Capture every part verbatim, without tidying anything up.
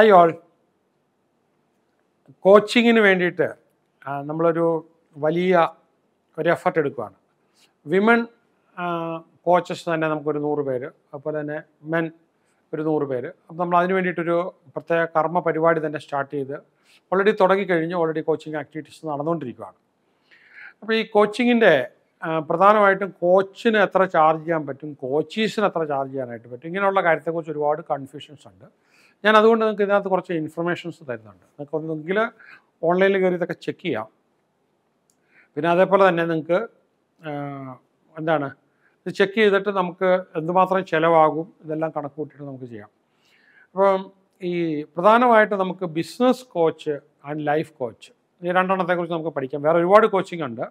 Hi all. കോച്ചിങ്ങിന് വേണ്ടിയിട്ട് നമ്മളൊരു വലിയ ഒരു എഫർട്ട് എടുക്കുകയാണ്. വിമൺ കോച്ചസ് തന്നെ നമുക്കൊരു നൂറ് പേര്, അതുപോലെ തന്നെ മെൻ ഒരു നൂറ് പേര്. അപ്പോൾ നമ്മൾ അതിന് വേണ്ടിയിട്ടൊരു പ്രത്യേക കർമ്മ പരിപാടി തന്നെ സ്റ്റാർട്ട് ചെയ്ത് ഓൾറെഡി തുടങ്ങിക്കഴിഞ്ഞ് ഓൾറെഡി കോച്ചിങ് ആക്ടിവിറ്റീസ് നടന്നുകൊണ്ടിരിക്കുകയാണ്. അപ്പോൾ ഈ കോച്ചിങ്ങിൻ്റെ പ്രധാനമായിട്ടും കോച്ചിന് എത്ര ചാർജ് ചെയ്യാൻ പറ്റും, കോച്ചീസിന് എത്ര ചാർജ് ചെയ്യാനായിട്ട് പറ്റും, ഇങ്ങനെയുള്ള കാര്യത്തെക്കുറിച്ച് ഒരുപാട് കൺഫ്യൂഷൻസ് ഉണ്ട്. ഞാൻ അതുകൊണ്ട് നിങ്ങൾക്ക് ഇതിനകത്ത് കുറച്ച് ഇൻഫർമേഷൻസ് തരുന്നുണ്ട്. നിങ്ങൾക്ക് ഒന്നെങ്കിൽ ഓൺലൈനിൽ കയറി ഇതൊക്കെ ചെക്ക് ചെയ്യാം. പിന്നെ അതേപോലെ തന്നെ നിങ്ങൾക്ക് എന്താണ് ഇത് ചെക്ക് ചെയ്തിട്ട് നമുക്ക് എന്തുമാത്രം ചിലവാകും ഇതെല്ലാം കണക്ക് കൂട്ടിയിട്ട് നമുക്ക് ചെയ്യാം. അപ്പം ഈ പ്രധാനമായിട്ട് നമുക്ക് business coach and life coach ഈ രണ്ടെണ്ണത്തെക്കുറിച്ച് നമുക്ക് പഠിക്കാം. വേറെ ഒരുപാട് കോച്ചിങ് ഉണ്ട്.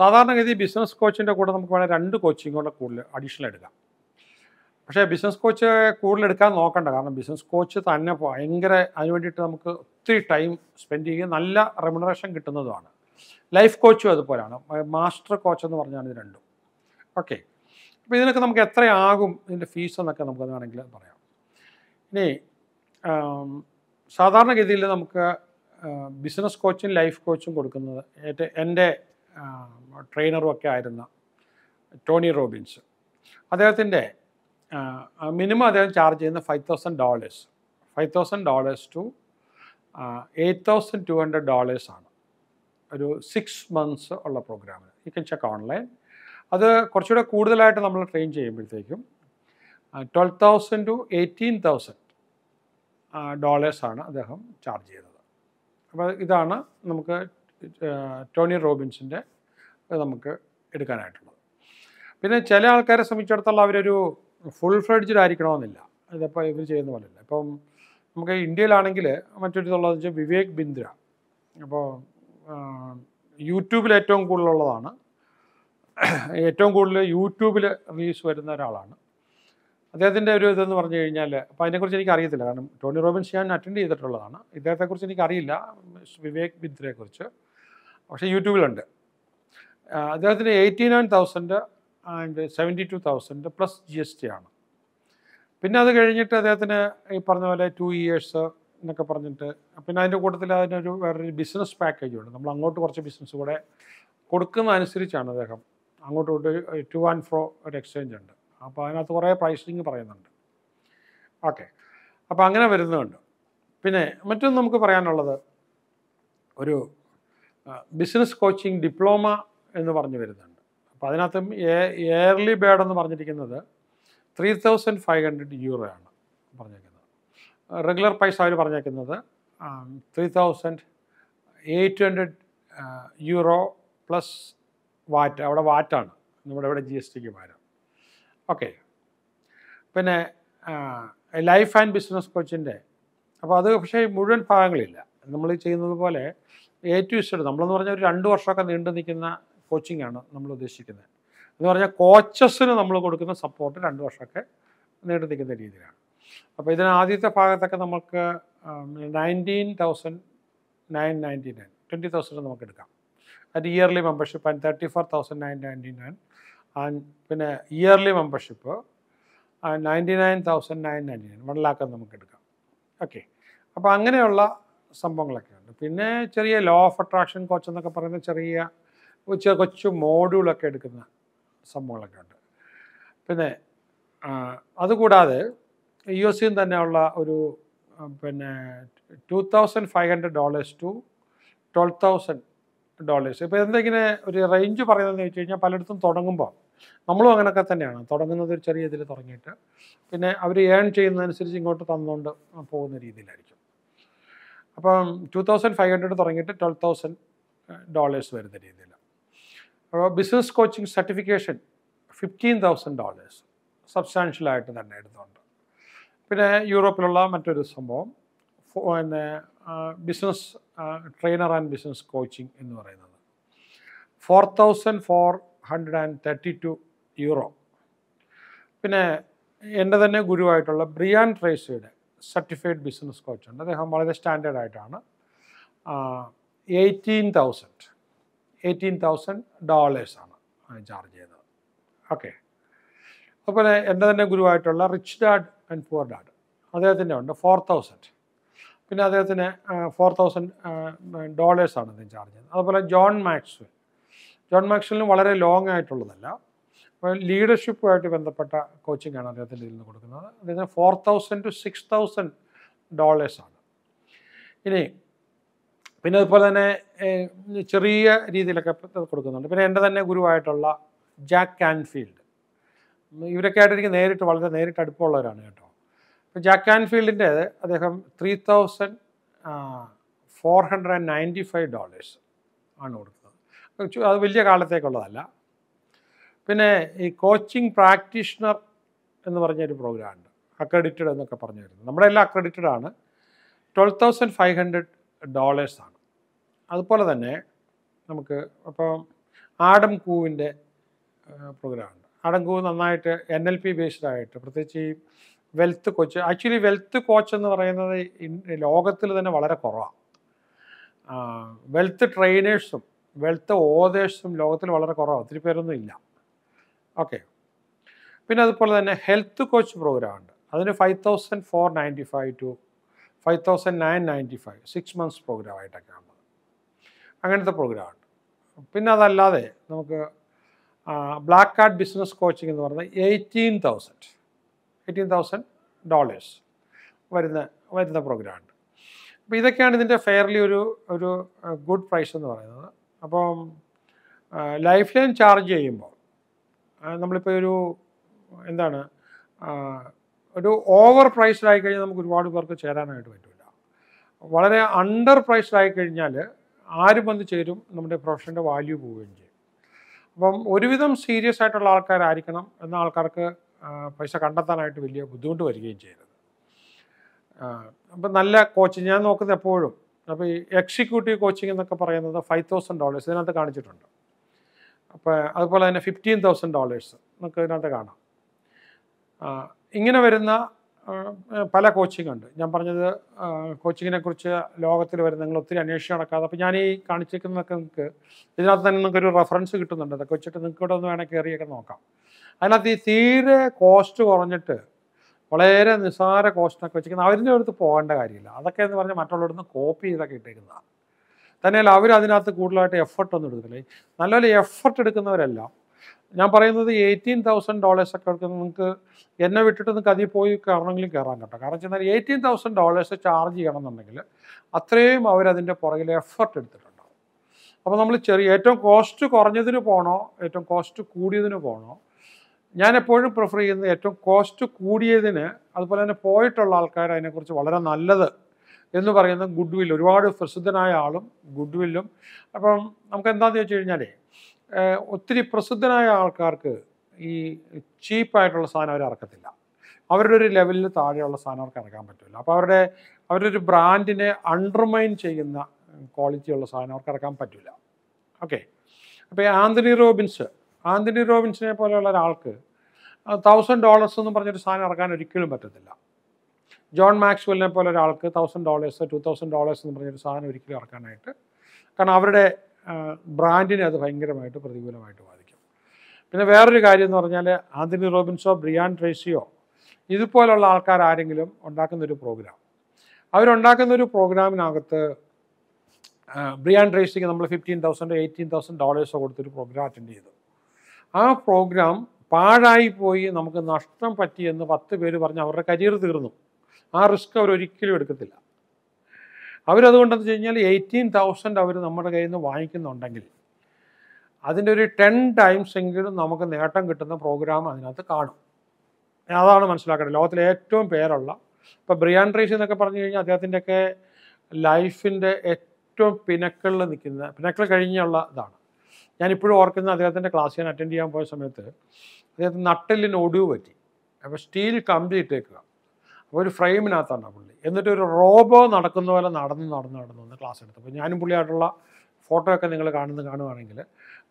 സാധാരണഗതി ബിസിനസ് കോച്ചിൻ്റെ കൂടെ നമുക്ക് വേണമെങ്കിൽ രണ്ട് കോച്ചിങ്ങുകളുടെ കൂടുതൽ അഡീഷണൽ എടുക്കാം. പക്ഷേ ബിസിനസ് കോച്ച് കൂടുതലെടുക്കാൻ നോക്കണ്ട, കാരണം ബിസിനസ് കോച്ച് തന്നെ ഭയങ്കര അതിന് വേണ്ടിയിട്ട് നമുക്ക് ഒത്തിരി ടൈം സ്പെൻഡ് ചെയ്യുകയും നല്ല റെമ്യൂണറേഷൻ കിട്ടുന്നതുമാണ്. ലൈഫ് കോച്ചും അതുപോലെയാണ്, മാസ്റ്റർ കോച്ച് എന്ന് പറഞ്ഞാണ് ഇത് രണ്ടും. ഓക്കെ, അപ്പോൾ ഇതിനൊക്കെ നമുക്ക് എത്രയാകും ഇതിൻ്റെ ഫീസ് എന്നൊക്കെ നമുക്കത് വേണമെങ്കിൽ പറയാം. ഇനി സാധാരണഗതിയിൽ നമുക്ക് ബിസിനസ് കോച്ചും ലൈഫ് കോച്ചും കൊടുക്കുന്നത് ഏറ്റവും എൻ്റെ ട്രെയിനറും ഒക്കെ ആയിരുന്ന ടോണി റോബിൻസ്, അദ്ദേഹത്തിൻ്റെ മിനിമം അദ്ദേഹം ചാർജ് ചെയ്യുന്ന five thousand dollars five thousand dollars to eight thousand two hundred ഡോളേഴ്സാണ് ഒരു സിക്സ് മന്ത്സ് ഉള്ള പ്രോഗ്രാമിന്. You can check online. അത് കുറച്ചുകൂടെ കൂടുതലായിട്ട് നമ്മൾ ട്രെയിൻ ചെയ്യുമ്പോഴത്തേക്കും twelve thousand to eighteen thousand ഡോളേഴ്സാണ് അദ്ദേഹം ചാർജ് ചെയ്യുന്നത്. അപ്പോൾ ഇതാണ് നമുക്ക് ടോണി റോബിൻസിൻ്റെ നമുക്ക് എടുക്കാനായിട്ടുള്ളത്. പിന്നെ ചില ആൾക്കാരെ സംബന്ധിച്ചിടത്തോളം അവരൊരു ഫുൾ ഫ്ലെഡ്ജിൽ ആയിരിക്കണമെന്നില്ല, ഇതിപ്പോൾ ഇവർ ചെയ്യുന്ന പോലെയല്ല. ഇപ്പം നമുക്ക് ഇന്ത്യയിലാണെങ്കിൽ മറ്റൊരു ഇതുള്ളതെന്ന് വെച്ചാൽ വിവേക് ബിന്ദ്ര, അപ്പോൾ യൂട്യൂബിൽ ഏറ്റവും കൂടുതലുള്ളതാണ്, ഏറ്റവും കൂടുതൽ യൂട്യൂബിൽ റിലീസ് വരുന്ന ഒരാളാണ്. അദ്ദേഹത്തിൻ്റെ ഒരു ഇതെന്ന് പറഞ്ഞു കഴിഞ്ഞാൽ, അപ്പോൾ അതിനെക്കുറിച്ച് എനിക്ക് അറിയത്തില്ല, കാരണം ടോണി റോബിൻസ് ഞാൻ അറ്റൻഡ് ചെയ്തിട്ടുള്ളതാണ്. ഇദ്ദേഹത്തെക്കുറിച്ച് എനിക്കറിയില്ല വിവേക് ബിന്ദ്രയെക്കുറിച്ച്, പക്ഷേ യൂട്യൂബിലുണ്ട്. അദ്ദേഹത്തിന് eighty nine thousand and seventy two thousand plus G S T ആണ്. പിന്നെ അത് കഴിഞ്ഞിട്ട് അദ്ദേഹത്തിന് ഈ പറഞ്ഞ പോലെ ടു ഇയേഴ്സ് എന്നൊക്കെ പറഞ്ഞിട്ട് പിന്നെ അതിൻ്റെ കൂട്ടത്തിൽ അതിനൊരു വേറൊരു ബിസിനസ് പാക്കേജ് ഉണ്ട്. നമ്മൾ അങ്ങോട്ട് കുറച്ച് ബിസിനസ് കൂടെ കൊടുക്കുന്ന അനുസരിച്ചാണ് അദ്ദേഹം അങ്ങോട്ട് കൊണ്ട് ടു ആൻഡ് ഫ്രോ ഒരു എക്സ്ചേഞ്ച് ഉണ്ട്. അപ്പോൾ അതിനകത്ത് കുറേ പ്രൈസിങ് പറയുന്നുണ്ട്. ഓക്കെ, അപ്പോൾ അങ്ങനെ വരുന്നുണ്ട്. പിന്നെ മറ്റൊന്ന് നമുക്ക് പറയാനുള്ളത്, ഒരു ബിസിനസ് കോച്ചിങ് ഡിപ്ലോമ എന്ന് പറഞ്ഞു വരുന്നുണ്ട്. അപ്പോൾ അതിനകത്തും ഇയർലി ബേഡ് എന്ന് പറഞ്ഞിരിക്കുന്നത് three thousand five hundred euro ആണ് പറഞ്ഞേക്കുന്നത്. റെഗുലർ പ്രൈസ് അവർ പറഞ്ഞേക്കുന്നത് three thousand eight hundred euro plus VAT. അവിടെ വാറ്റാണ് നമ്മുടെ ഇവിടെ ജി എസ് ടിക്ക് പകരം. ഓക്കെ, പിന്നെ ലൈഫ് ആൻഡ് ബിസിനസ് കോച്ചിൻ്റെ അപ്പോൾ അത് പക്ഷേ മുഴുവൻ ഭാഗങ്ങളില്ല. നമ്മൾ ചെയ്യുന്നത് പോലെ എ ടു ഇസഡ് നമ്മളെന്ന് പറഞ്ഞാൽ ഒരു രണ്ട് വർഷമൊക്കെ നീണ്ടു നിൽക്കുന്ന കോച്ചിങ് ആണ് നമ്മൾ ഉദ്ദേശിക്കുന്നത്. എന്ന് പറഞ്ഞാൽ കോച്ചസിന് നമ്മൾ കൊടുക്കുന്ന സപ്പോർട്ട് രണ്ട് വർഷമൊക്കെ നീണ്ടു നിൽക്കുന്ന രീതിയിലാണ്. അപ്പോൾ ഇതിന് ആദ്യത്തെ ഭാഗത്തൊക്കെ നമുക്ക് nineteen thousand nine ninety nine twenty thousand നമുക്ക് എടുക്കാം. അതിൻ്റെ yearly membership and thirty four thousand nine ninety nine and പിന്നെ yearly membership ninety nine thousand nine ninety nine one lakh നമുക്ക് എടുക്കാം. ഓക്കെ, അപ്പോൾ അങ്ങനെയുള്ള സംഭവങ്ങളൊക്കെ ഉണ്ട്. പിന്നെ ചെറിയ ലോ ഓഫ് അട്രാക്ഷൻ കോച്ച് എന്നൊക്കെ പറയുന്ന ചെറിയ കൊച്ചു കൊച്ചു മോഡ്യൂളൊക്കെ എടുക്കുന്ന സംഭവങ്ങളൊക്കെ ഉണ്ട്. പിന്നെ അതുകൂടാതെ യു എസ് സിന്ന് തന്നെയുള്ള ഒരു പിന്നെ two thousand five hundred dollars to twelve thousand dollars ഇപ്പോൾ എന്തെങ്കിലും ഒരു റേഞ്ച് പറയുന്നതെന്ന് വെച്ച് കഴിഞ്ഞാൽ പലയിടത്തും തുടങ്ങുമ്പോൾ നമ്മളും അങ്ങനെയൊക്കെ തന്നെയാണ് തുടങ്ങുന്നത്. ഒരു ചെറിയ ഇതിൽ തുടങ്ങിയിട്ട് പിന്നെ അവർ ഏൺ ചെയ്യുന്നതനുസരിച്ച് ഇങ്ങോട്ട് തന്നുകൊണ്ട് പോകുന്ന രീതിയിലായിരിക്കും. അപ്പം ടു തൗസൻഡ് ഫൈവ് ഹൺഡ്രഡ് തുടങ്ങിയിട്ട് ട്വൽവ് തൗസൻഡ് ഡോളേഴ്സ് വരുന്ന രീതിയിൽ. അപ്പോൾ business coaching certification fifteen thousand dollars സബ്സ്റ്റാൻഷ്യലായിട്ട് തന്നെ എടുത്തുകൊണ്ട്. പിന്നെ യൂറോപ്പിലുള്ള മറ്റൊരു സംഭവം പിന്നെ business trainer and business coaching എന്ന് പറയുന്നത് four thousand four hundred and thirty two euro. പിന്നെ എൻ്റെ തന്നെ ഗുരുവായിട്ടുള്ള ബ്രിയാൻ ട്രേസിയുടെ സർട്ടിഫൈഡ് ബിസിനസ് കോച്ചുണ്ട്. അദ്ദേഹം വളരെ സ്റ്റാൻഡേർഡായിട്ടാണ് എയ്റ്റീൻ തൗസൻഡ് എയ്റ്റീൻ തൗസൻഡ് ഡോളേഴ്സാണ് ചാർജ് ചെയ്യുന്നത്. ഓക്കെ, അതുപോലെ എൻ്റെ തന്നെ ഗുരുവായിട്ടുള്ള rich dad and poor dad അദ്ദേഹത്തിൻ്റെ ഉണ്ട് ഫോർ തൗസൻഡ് പിന്നെ അദ്ദേഹത്തിന് ഫോർ തൗസൻഡ് ഡോളേഴ്സാണ് അദ്ദേഹം ചാർജ് ചെയ്യുന്നത്. അതുപോലെ ജോൺ മാക്സ്വെൽ ജോൺ മാക്സ്വെലിന് വളരെ ലോങ് ആയിട്ടുള്ളതല്ല, അപ്പോൾ ലീഡർഷിപ്പുമായിട്ട് ബന്ധപ്പെട്ട കോച്ചിങ്ങാണ് അദ്ദേഹത്തിൻ്റെ ഇതിൽ നിന്ന് കൊടുക്കുന്നത്. അദ്ദേഹത്തിന് four thousand to six thousand ഡോളേഴ്സാണ്. ഇനി പിന്നെ അതുപോലെ തന്നെ ചെറിയ രീതിയിലൊക്കെ കൊടുക്കുന്നുണ്ട്. പിന്നെ എൻ്റെ തന്നെ ഗുരുവായിട്ടുള്ള ജാക്ക് കാൻഫീൽഡ്, ഇവരൊക്കെ ആയിട്ട് എനിക്ക് നേരിട്ട് വളരെ നേരിട്ട് അടുപ്പമുള്ളവരാണ് കേട്ടോ. അപ്പോൾ ജാക്ക് കാൻഫീൽഡിൻ്റേത് അദ്ദേഹം three thousand four hundred and ninety five dollars ആണ് കൊടുക്കുന്നത്. അത് വലിയ കാലത്തേക്കുള്ളതല്ല. പിന്നെ ഈ കോച്ചിങ് പ്രാക്ടീഷണർ എന്ന് പറഞ്ഞൊരു പ്രോഗ്രാമുണ്ട്, അക്രഡിറ്റഡ് എന്നൊക്കെ പറഞ്ഞു വരുന്നത്. നമ്മുടെ എല്ലാം അക്രഡിറ്റഡ് ആണ്. ട്വൽവ് തൗസൻഡ് ഫൈവ് ഹൺഡ്രഡ് ഡോളേഴ്സാണ്. അതുപോലെ തന്നെ നമുക്ക് അപ്പം ആഡം കൂവിൻ്റെ പ്രോഗ്രാമുണ്ട്. ആഡം കൂ നന്നായിട്ട് എൻ എൽ പി ബേസ്ഡായിട്ട്, പ്രത്യേകിച്ച് ഈ wealth coach, actually wealth coach എന്ന് പറയുന്നത് ലോകത്തിൽ തന്നെ വളരെ കുറവാണ്. വെൽത്ത് ട്രെയിനേഴ്സും വെൽത്ത് ഓതേഴ്സും ലോകത്തിൽ വളരെ കുറവാണ്, ഒത്തിരി പേരൊന്നും ഇല്ല. ഓക്കെ, പിന്നെ അതുപോലെ തന്നെ ഹെൽത്ത് കോച്ച് പ്രോഗ്രാമുണ്ട്. അതിന് five thousand four ninety five to five thousand nine ninety five six months പ്രോഗ്രാമായിട്ടൊക്കെയാണ് ഉള്ളത്. അങ്ങനത്തെ പ്രോഗ്രാമുണ്ട്. പിന്നെ അതല്ലാതെ നമുക്ക് ബ്ലാക്ക് കാർഡ് ബിസിനസ് കോച്ചിങ് എന്ന് പറയുന്നത് eighteen thousand eighteen thousand dollars വരുന്ന വരുന്ന പ്രോഗ്രാമുണ്ട്. അപ്പോൾ ഇതൊക്കെയാണ് ഇതിൻ്റെ ഫെയർലി ഒരു ഒരു ഗുഡ് പ്രൈസ് എന്ന് പറയുന്നത്. അപ്പം ലൈഫ് ലൈൻ ചാർജ് ചെയ്യുമ്പോൾ നമ്മളിപ്പോൾ ഒരു എന്താണ് ഒരു ഓവർ പ്രൈസ്ഡായി കഴിഞ്ഞാൽ നമുക്ക് ഒരുപാട് പേർക്ക് ചേരാനായിട്ട് പറ്റില്ല. വളരെ അണ്ടർ പ്രൈസ്ഡായി കഴിഞ്ഞാൽ ആരും വന്ന് ചേരും, നമ്മുടെ പ്രൊഫഷൻ്റെ വാല്യൂ പോവുകയും ചെയ്യും. അപ്പം ഒരുവിധം സീരിയസ് ആയിട്ടുള്ള ആൾക്കാരായിരിക്കണം എന്ന ആൾക്കാർക്ക് പൈസ കണ്ടെത്താനായിട്ട് വലിയ ബുദ്ധിമുട്ട് വരികയും ചെയ്യരുത്. അപ്പം നല്ല കോച്ചിങ് ഞാൻ നോക്കുന്നത് എപ്പോഴും, അപ്പോൾ ഈ എക്സിക്യൂട്ടീവ് കോച്ചിങ് എന്നൊക്കെ പറയുന്നത് ഫൈവ് തൗസൻഡ് ഡോളേഴ്സ് ഇതിനകത്ത് കാണിച്ചിട്ടുണ്ട്. അപ്പോൾ അതുപോലെ തന്നെ ഫിഫ്റ്റീൻ തൗസൻഡ് ഡോളേഴ്സ് നമുക്ക് ഇതിനകത്ത് കാണാം. ഇങ്ങനെ വരുന്ന പല കോച്ചിങ് ഉണ്ട്. ഞാൻ പറഞ്ഞത് കോച്ചിങ്ങിനെ കുറിച്ച് ലോകത്തിൽ വരുന്ന നിങ്ങൾ ഒത്തിരി അന്വേഷിച്ച് നടക്കാതെ, അപ്പോൾ ഞാൻ ഈ കാണിച്ചിരിക്കുന്നതൊക്കെ നിങ്ങൾക്ക് ഇതിനകത്ത് തന്നെ നിങ്ങൾക്കൊരു റെഫറൻസ് കിട്ടുന്നുണ്ട്. അതൊക്കെ വെച്ചിട്ട് നിങ്ങൾക്ക് ഇവിടെ ഒന്ന് വേണമെങ്കിൽ കയറിയൊക്കെ നോക്കാം. അതിനകത്ത് ഈ തീരെ കോസ്റ്റ് കുറഞ്ഞിട്ട് വളരെ നിസ്സാര കോസ്റ്റിനൊക്കെ വെച്ചിരിക്കുന്നത് അവരുടെ അടുത്ത് പോകേണ്ട കാര്യമില്ല. അതൊക്കെ എന്ന് പറഞ്ഞാൽ മറ്റുള്ളവരുടെ നിന്ന് കോപ്പി ചെയ്തൊക്കെ ഇട്ടേക്കുന്നതാണ്. തന്നെയല്ല അവരതിനകത്ത് കൂടുതലായിട്ട് എഫർട്ടൊന്നും എടുക്കുന്നില്ല. നല്ലപോലെ എഫർട്ട് എടുക്കുന്നവരെല്ലാം ഞാൻ പറയുന്നത് എയ്റ്റീൻ തൗസൻഡ് ഡോളേഴ്സൊക്കെ എടുക്കുന്നത് നിങ്ങൾക്ക് എന്നെ വിട്ടിട്ട് നിങ്ങൾക്ക് അതിൽ പോയി കയറണമെങ്കിലും കയറാൻ കേട്ടോ. കാരണം വെച്ചാൽ എയ്റ്റീൻ തൗസൻഡ് ഡോളേഴ്സ് ചാർജ് ചെയ്യണം എന്നുണ്ടെങ്കിൽ അത്രയും അവരതിൻ്റെ പുറകിൽ എഫർട്ട് എടുത്തിട്ടുണ്ടാവും. അപ്പോൾ നമ്മൾ ചെറിയ ഏറ്റവും കോസ്റ്റ് കുറഞ്ഞതിന് പോകണോ ഏറ്റവും കോസ്റ്റ് കൂടിയതിന് പോകണോ? ഞാൻ എപ്പോഴും പ്രിഫർ ചെയ്യുന്നത് ഏറ്റവും കോസ്റ്റ് കൂടിയതിന്. അതുപോലെ തന്നെ പോയിട്ടുള്ള ആൾക്കാർ അതിനെക്കുറിച്ച് വളരെ നല്ലത് എന്ന് പറയുന്ന ഗുഡ് വില്ല്, ഒരുപാട് പ്രസിദ്ധനായ ആളും ഗുഡ് വില്ലും. അപ്പം നമുക്ക് എന്താണെന്ന് വെച്ച് കഴിഞ്ഞാലേ ഒത്തിരി പ്രസിദ്ധനായ ആൾക്കാർക്ക് ഈ ചീപ്പായിട്ടുള്ള സാധനം അവർ ഇറക്കത്തില്ല. അവരുടെ ഒരു ലെവലിൽ താഴെയുള്ള സാധനം അവർക്ക് ഇറക്കാൻ പറ്റില്ല. അപ്പോൾ അവരുടെ അവരുടെ ഒരു ബ്രാൻഡിനെ അണ്ടർമൈൻ ചെയ്യുന്ന ക്വാളിറ്റിയുള്ള സാധനം അവർക്ക് ഇറക്കാൻ പറ്റില്ല. ഓക്കെ, അപ്പോൾ ആന്തണി റോബിൻസ് ആന്തണി റോബിൻസിനെ പോലെയുള്ള ഒരാൾക്ക് തൗസൻഡ് ഡോളേഴ്സ് എന്ന് പറഞ്ഞൊരു സാധനം ഇറക്കാൻ ഒരിക്കലും പറ്റത്തില്ല. ജോൺ മാക്സ്വെല്ലിനെ പോലെ ഒരാൾക്ക് thousand dollars to thousand dollars എന്ന് പറഞ്ഞൊരു സാധനം ഒരിക്കലും ഇറക്കാനായിട്ട്, കാരണം അവരുടെ ബ്രാൻഡിനെ അത് ഭയങ്കരമായിട്ട് പ്രതികൂലമായിട്ട് ബാധിക്കും. പിന്നെ വേറൊരു കാര്യം എന്ന് പറഞ്ഞാൽ ആന്റണി റോബിൻസോ ബ്രിയാൻ ട്രേസിയോ ഇതുപോലുള്ള ആൾക്കാർ ആരെങ്കിലും ഉണ്ടാക്കുന്നൊരു പ്രോഗ്രാം, അവരുണ്ടാക്കുന്നൊരു പ്രോഗ്രാമിനകത്ത് ബ്രിയാൻ ട്രേസിക്ക് നമ്മൾ ഫിഫ്റ്റീൻ തൗസൻഡ് എയ്റ്റീൻ തൗസൻഡ് ഡോളേഴ്സോ കൊടുത്തൊരു പ്രോഗ്രാം അറ്റൻഡ് ചെയ്തു. ആ പ്രോഗ്രാം പാഴായി പോയി, നമുക്ക് നഷ്ടം പറ്റിയെന്ന് പത്ത് പേര് പറഞ്ഞ് അവരുടെ കരിയർ തീർന്നു. ആ റിസ്ക് അവരൊരിക്കലും എടുക്കത്തില്ല. അവരതുകൊണ്ടെന്ന് വെച്ച് കഴിഞ്ഞാൽ എയ്റ്റീൻ തൗസൻഡ് അവർ നമ്മുടെ കയ്യിൽ നിന്ന് വാങ്ങിക്കുന്നുണ്ടെങ്കിൽ അതിൻ്റെ ഒരു ടെൻ ടൈംസ് എങ്കിലും നമുക്ക് നേട്ടം കിട്ടുന്ന പ്രോഗ്രാം അതിനകത്ത് കാണും. അതാണ് മനസ്സിലാക്കേണ്ടത്. ലോകത്തിലെ ഏറ്റവും പേരുള്ള ഇപ്പോൾ ബ്രിയാൻ ട്രേസി എന്നൊക്കെ പറഞ്ഞു കഴിഞ്ഞാൽ അദ്ദേഹത്തിൻ്റെയൊക്കെ ലൈഫിൻ്റെ ഏറ്റവും പിനക്കളിൽ നിൽക്കുന്ന പിനക്കൾ കഴിഞ്ഞുള്ള ഇതാണ്. ഞാനിപ്പോഴും ഓർക്കുന്ന അദ്ദേഹത്തിൻ്റെ ക്ലാസ് ഞാൻ അറ്റൻഡ് ചെയ്യാൻ പോയ സമയത്ത് അദ്ദേഹത്തിന് നട്ടെല്ലിന് ഒടിവ് പറ്റി. അപ്പോൾ സ്റ്റീൽ കമ്പി ഇട്ടേക്കുക, ഒരു ഫ്രെയിമിനകത്താണ് പുള്ളി. എന്നിട്ട് ഒരു റോബോ നടക്കുന്ന പോലെ നടന്ന് നടന്ന് നടന്നു വന്ന് ക്ലാസ് എടുത്തു. അപ്പോൾ ഞാനും പുള്ളിയായിട്ടുള്ള ഫോട്ടോ ഒക്കെ നിങ്ങൾ കാണുന്ന കാണുകയാണെങ്കിൽ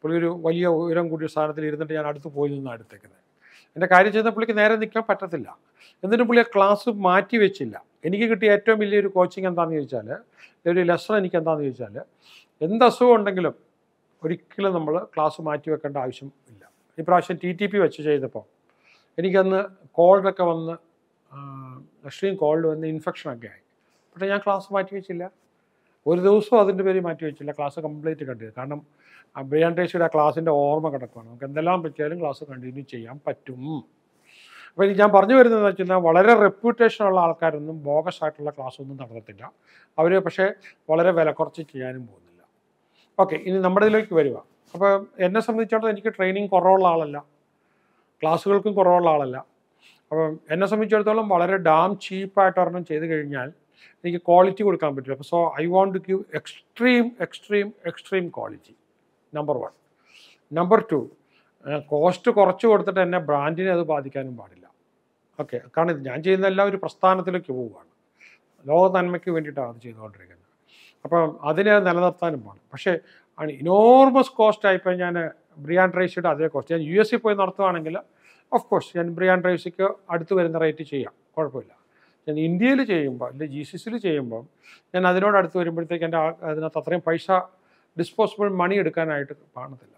പുള്ളി ഒരു വലിയ ഉയരം കൂടിയ സ്ഥാനത്തിൽ ഇരുന്നിട്ട് ഞാൻ അടുത്ത് പോയി നിന്നാണ് എടുത്തേക്കുന്നത്. എൻ്റെ കാര്യം ചെയ്താൽ പുള്ളിക്ക് നേരെ നിൽക്കാൻ പറ്റത്തില്ല. എന്നിട്ട് പുള്ളി ആ ക്ലാസ് മാറ്റി വെച്ചില്ല. എനിക്ക് കിട്ടിയ ഏറ്റവും വലിയൊരു കോച്ചിങ് എന്താണെന്ന് ചോദിച്ചാൽ, ഒരു ലെസൺ എനിക്ക് എന്താണെന്ന് ചോദിച്ചാൽ, എന്ത് അസുഖം ഉണ്ടെങ്കിലും ഒരിക്കലും നമ്മൾ ക്ലാസ് മാറ്റി വെക്കേണ്ട ആവശ്യം ഇല്ല. ഈ പ്രാവശ്യം ടി ടി പി വെച്ച് ചെയ്തപ്പോൾ എനിക്കന്ന് കോൾഡൊക്കെ വന്ന് എക്സ്ട്രീം കോൾഡ് വന്ന് ഇൻഫെക്ഷനൊക്കെ ആയി. പക്ഷേ ഞാൻ ക്ലാസ് മാറ്റി വെച്ചില്ല, ഒരു ദിവസവും അതിൻ്റെ പേര് മാറ്റി വെച്ചില്ല. ക്ലാസ് കംപ്ലീറ്റ് കണ്ടു, കാരണം ബ്രയാൻ ട്രേസിയുടെ ആ ക്ലാസ്സിൻ്റെ ഓർമ്മ കിടക്കുകയാണ്. നമുക്ക് എന്തെല്ലാം പറ്റിയാലും ക്ലാസ് കണ്ടിന്യൂ ചെയ്യാൻ പറ്റും. അപ്പോൾ ഞാൻ പറഞ്ഞു വരുന്നതെന്ന് വെച്ച് കഴിഞ്ഞാൽ വളരെ റെപ്യൂട്ടേഷനുള്ള ആൾക്കാരൊന്നും ബോഗസ് ആയിട്ടുള്ള ക്ലാസ്സൊന്നും നടത്തത്തില്ല. അവർ പക്ഷേ വളരെ വില കുറച്ച് ചെയ്യാനും പോകുന്നില്ല. ഓക്കെ, ഇനി നമ്മുടെ ഇതിലേക്ക് വരിക. അപ്പോൾ എന്നെ സംബന്ധിച്ചിടത്തോളം എനിക്ക് ട്രെയിനിങ് കുറവുള്ള ആളല്ല, ക്ലാസ്സുകൾക്കും കുറവുള്ള ആളല്ല. അപ്പം എന്നെ സംബന്ധിച്ചിടത്തോളം വളരെ ഡാം ചീപ്പായിട്ട് ഒരെണ്ണം ചെയ്ത് കഴിഞ്ഞാൽ എനിക്ക് ക്വാളിറ്റി കൊടുക്കാൻ പറ്റില്ല. അപ്പോൾ so I want to give extreme extreme extreme quality, number one. Number two, cost കുറച്ച് കൊടുത്തിട്ട് എന്നെ ബ്രാൻഡിനെ അത് ബാധിക്കാനും പാടില്ല. ഓക്കെ, കാരണം ഇത് ഞാൻ ചെയ്യുന്നതെല്ലാം ഒരു പ്രസ്ഥാനത്തിലേക്ക് പോവുകയാണ്, ലോക നന്മയ്ക്ക് വേണ്ടിയിട്ടാണ് അത് ചെയ്തുകൊണ്ടിരിക്കുന്നത്. അപ്പം അതിനെ നിലനിർത്താനും പാടില്ല. പക്ഷേ ആണ് ഇനോർമസ് കോസ്റ്റ് ആയിപ്പോയി. ഞാൻ ബ്രിയാൻ ട്രേസിയുടെ അതേ കോസ്റ്റ് ഞാൻ യു എസ് സി പോയി നടത്തുകയാണെങ്കിൽ ഓഫ് കോഴ്സ് ഞാൻ ബ്രിയാൻ ട്രേസിക്ക് അടുത്ത് വരുന്ന റേറ്റ് ചെയ്യാം, കുഴപ്പമില്ല. ഞാൻ ഇന്ത്യയിൽ ചെയ്യുമ്പോൾ അല്ലെങ്കിൽ ജി സി സിയിൽ ചെയ്യുമ്പോൾ ഞാൻ അതിനോട് അടുത്ത് വരുമ്പോഴത്തേക്ക് എൻ്റെ അതിനകത്ത് അത്രയും പൈസ ഡിസ്പോസിബിൾ മണി എടുക്കാനായിട്ട് കാണത്തില്ല.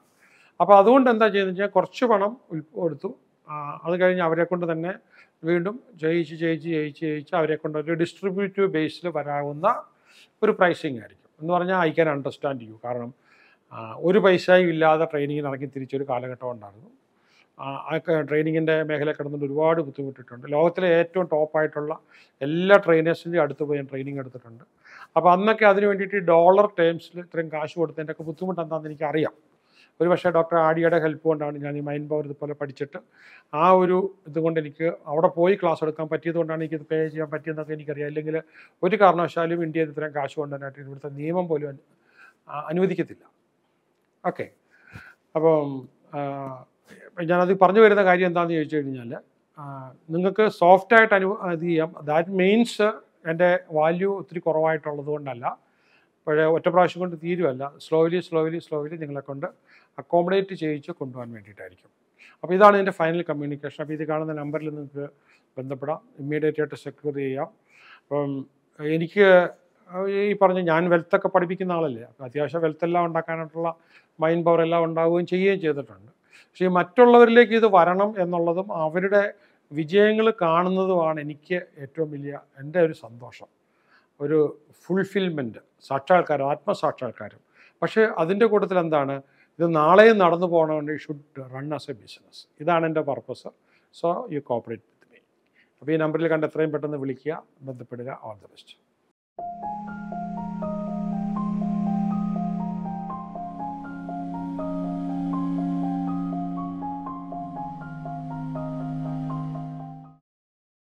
അപ്പോൾ അതുകൊണ്ട് എന്താ ചെയ്യുന്നതെന്ന് വെച്ചാൽ കുറച്ച് പണം കൊടുത്തു, അത് കഴിഞ്ഞ് അവരെ കൊണ്ട് തന്നെ വീണ്ടും ജയിച്ച് ജയിച്ച് ജയിച്ച് ജയിച്ച് അവരെ കൊണ്ട് ഒരു ഡിസ്ട്രിബ്യൂട്ടീവ് ബേസിൽ വരാവുന്ന ഒരു പ്രൈസിങ് ആയിരിക്കും. എന്ന് പറഞ്ഞാൽ ഐ ക്യാൻ അണ്ടർസ്റ്റാൻഡ് ചെയ്യൂ. കാരണം ഒരു പൈസയും ഇല്ലാതെ ട്രെയിനിങ്ങിന് ഇറങ്ങി തിരിച്ചൊരു കാലഘട്ടം ഉണ്ടായിരുന്നു. ആ ട്രെയിനിങ്ങിൻ്റെ മേഖല കിടന്നിട്ട് ഒരുപാട് ബുദ്ധിമുട്ടിട്ടുണ്ട്. ലോകത്തിലെ ഏറ്റവും ടോപ്പായിട്ടുള്ള എല്ലാ ട്രെയിനേഴ്സിൻ്റെയും അടുത്ത് പോയി ഞാൻ ട്രെയിനിങ് എടുത്തിട്ടുണ്ട്. അപ്പോൾ അന്നൊക്കെ അതിന് വേണ്ടിയിട്ട് ഡോളർ ടേംസിൽ ഇത്രയും കാശ് കൊടുത്തതിൻ്റെ ഒക്കെ ബുദ്ധിമുട്ട് എന്താണെന്ന് എനിക്കറിയാം. ഒരു പക്ഷേ ഡോക്ടർ ആഡിയുടെ ഹെൽപ്പ് കൊണ്ടാണ് ഞാൻ ഈ മൈൻഡ് പവർ ഇതുപോലെ പഠിച്ചിട്ട് ആ ഒരു ഇതുകൊണ്ട് എനിക്ക് അവിടെ പോയി ക്ലാസ് എടുക്കാൻ പറ്റിയതുകൊണ്ടാണ് എനിക്കിത് പേ ചെയ്യാൻ പറ്റിയതെന്നൊക്കെ എനിക്കറിയാം. അല്ലെങ്കിൽ ഒരു കാരണവശാലും ഇന്ത്യയിൽ ഇത്രയും കാശ് കൊണ്ടുവരാനായിട്ട് ഇവിടുത്തെ നിയമം പോലും അനുവദിക്കത്തില്ല. ഓക്കെ, അപ്പം ഞാനത് പറഞ്ഞു വരുന്ന കാര്യം എന്താണെന്ന് ചോദിച്ചു കഴിഞ്ഞാൽ, നിങ്ങൾക്ക് സോഫ്റ്റായിട്ട് അനു ഇത് ചെയ്യാം. ദാറ്റ് മീൻസ് എൻ്റെ വാല്യൂ ഒത്തിരി കുറവായിട്ടുള്ളത് കൊണ്ടല്ല, പക്ഷേ ഒറ്റ പ്രാവശ്യം കൊണ്ട് തീരുമല്ല, സ്ലോലി സ്ലോലി സ്ലോലി നിങ്ങളെക്കൊണ്ട് അക്കോമഡേറ്റ് ചെയ്യിച്ച് കൊണ്ടുപോകാൻ വേണ്ടിയിട്ടായിരിക്കും. അപ്പോൾ ഇതാണ് എൻ്റെ ഫൈനൽ കമ്മ്യൂണിക്കേഷൻ. അപ്പോൾ ഇത് കാണുന്ന നമ്പറിൽ നിങ്ങൾക്ക് ബന്ധപ്പെടാം, ഇമ്മീഡിയറ്റ് ആയിട്ട് സെക്യൂർ ചെയ്യാം. അപ്പം എനിക്ക് ഈ പറഞ്ഞ ഞാൻ വെൽത്തൊക്കെ പഠിപ്പിക്കുന്ന ആളല്ലേ, അത്യാവശ്യം വെൽത്തെല്ലാം ഉണ്ടാക്കാനായിട്ടുള്ള മൈൻഡ് പവർ എല്ലാം ഉണ്ടാവുകയും ചെയ്യുകയും ചെയ്തിട്ടുണ്ട്. പക്ഷേ മറ്റുള്ളവരിലേക്ക് ഇത് വരണം എന്നുള്ളതും അവരുടെ വിജയങ്ങൾ കാണുന്നതുമാണ് എനിക്ക് ഏറ്റവും വലിയ എൻ്റെ ഒരു സന്തോഷം, ഒരു ഫുൾഫിൽമെൻറ്റ്, സാക്ഷാത്കാരം, ആത്മസാക്ഷാത്കാരം. പക്ഷേ അതിൻ്റെ കൂട്ടത്തിൽ എന്താണ്, ഇത് നാളെയും നടന്നു പോകണമെങ്കിൽ you should run as a business. ഇതാണ് എൻ്റെ purpose. So you cooperate with me. അപ്പോൾ ഈ നമ്പറിൽ കണ്ട് എത്രയും പെട്ടെന്ന് വിളിക്കുക, ബന്ധപ്പെടുക. All the best.